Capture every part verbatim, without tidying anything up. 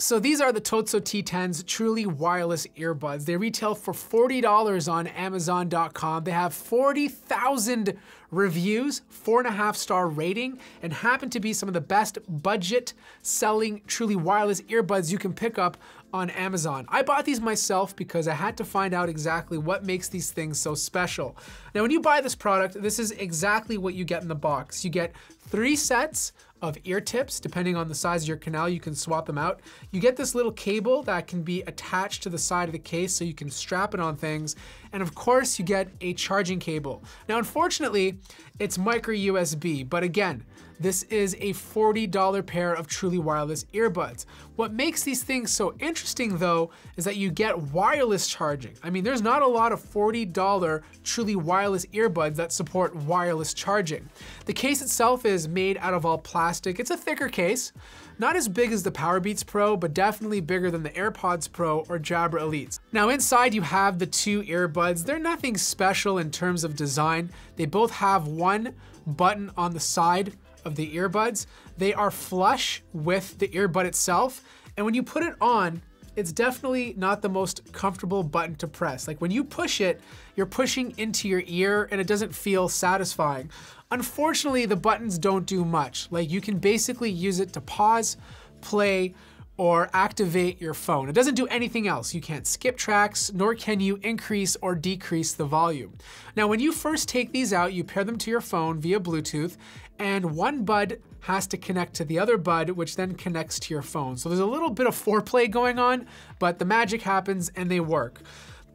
So these are the TOZO T tens truly wireless earbuds. They retail for forty dollars on Amazon dot com. They have forty thousand reviews, four and a half star rating, and happen to be some of the best budget selling truly wireless earbuds you can pick up on Amazon. I bought these myself because I had to find out exactly what makes these things so special. Now, when you buy this product, this is exactly what you get in the box. You get three sets of ear tips. Depending on the size of your canal, you can swap them out. You get this little cable that can be attached to the side of the case so you can strap it on things. And of course, you get a charging cable. Now, unfortunately, it's micro U S B, but again, this is a forty dollar pair of truly wireless earbuds. What makes these things so interesting though, is that you get wireless charging. I mean, there's not a lot of forty dollar truly wireless earbuds that support wireless charging. The case itself is made out of all plastic. It's a thicker case, not as big as the Powerbeats Pro, but definitely bigger than the AirPods Pro or Jabra Elites. Now inside you have the two earbuds. They're nothing special in terms of design. They both have one button on the side of the earbuds. They are flush with the earbud itself. And when you put it on, it's definitely not the most comfortable button to press. Like when you push it, you're pushing into your ear and it doesn't feel satisfying. Unfortunately, the buttons don't do much. Like you can basically use it to pause, play, or activate your phone. It doesn't do anything else. You can't skip tracks, nor can you increase or decrease the volume. Now, when you first take these out, you pair them to your phone via Bluetooth, and one bud has to connect to the other bud, which then connects to your phone. So there's a little bit of foreplay going on, but the magic happens and they work.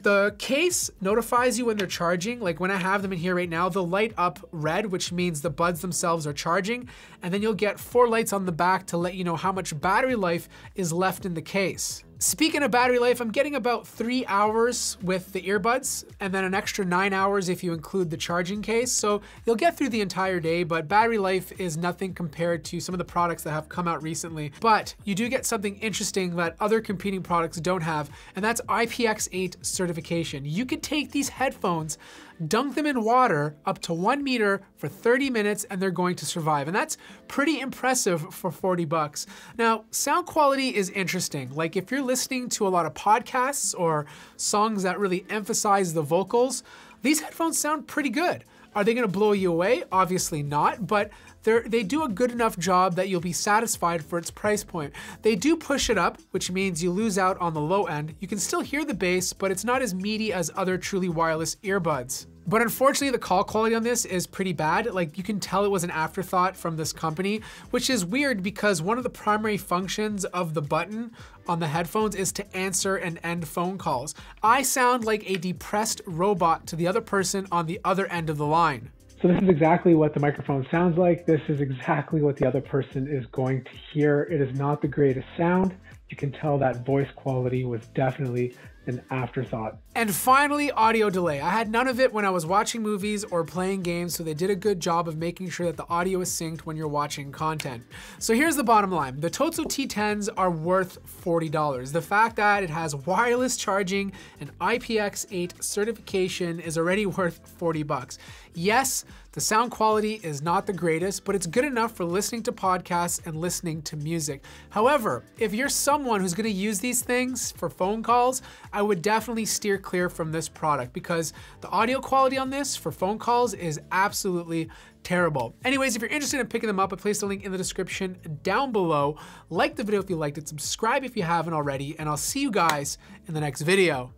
The case notifies you when they're charging. Like when I have them in here right now, they'll light up red, which means the buds themselves are charging. And then you'll get four lights on the back to let you know how much battery life is left in the case. Speaking of battery life, I'm getting about three hours with the earbuds and then an extra nine hours if you include the charging case. So you'll get through the entire day, but battery life is nothing compared to some of the products that have come out recently. But you do get something interesting that other competing products don't have, and that's I P X eight certification. You could take these headphones, dunk them in water up to one meter for thirty minutes, and they're going to survive. And that's pretty impressive for forty bucks. Now, sound quality is interesting. Like if you're listening to a lot of podcasts or songs that really emphasize the vocals, these headphones sound pretty good. Are they gonna blow you away? Obviously not, but they do a good enough job that you'll be satisfied for its price point. They do push it up, which means you lose out on the low end. You can still hear the bass, but it's not as meaty as other truly wireless earbuds. But unfortunately, the call quality on this is pretty bad. Like you can tell it was an afterthought from this company, which is weird because one of the primary functions of the button on the headphones is to answer and end phone calls. I sound like a depressed robot to the other person on the other end of the line. So this is exactly what the microphone sounds like. This is exactly what the other person is going to hear. It is not the greatest sound. You can tell that voice quality was definitely an afterthought. And finally, audio delay. I had none of it when I was watching movies or playing games, so they did a good job of making sure that the audio is synced when you're watching content. So here's the bottom line. The TOZO T tens are worth forty dollars. The fact that it has wireless charging and I P X eight certification is already worth forty bucks. Yes, the sound quality is not the greatest, but it's good enough for listening to podcasts and listening to music. However, if you're someone who's gonna use these things for phone calls, I would definitely steer clear from this product because the audio quality on this for phone calls is absolutely terrible. Anyways, if you're interested in picking them up, I placed a link in the description down below. Like the video if you liked it, subscribe if you haven't already, and I'll see you guys in the next video.